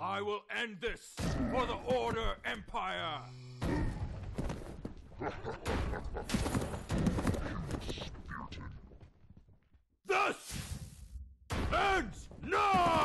I will end this for the Order Empire! This ends now!